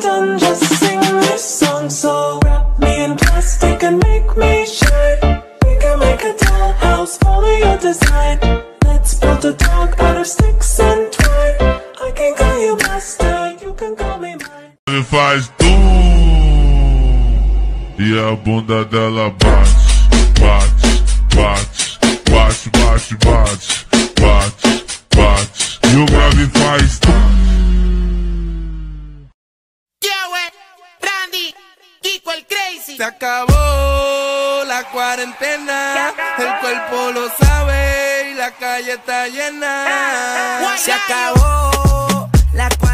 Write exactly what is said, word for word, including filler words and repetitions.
done just sing this song. So wrap me in plastic and make me shine. We can make a dollhouse, follow your design. Let's build a dog out of sticks and twine. I can call you master, you can call me mine. Ele faz tum e a bunda dela bate, bate, bate, bate, bate, bate, bate, bate. E o grave faz tum. Se acabó la cuarentena, el cuerpo lo sabe y la calle está llena. Se acabó la cuarentena.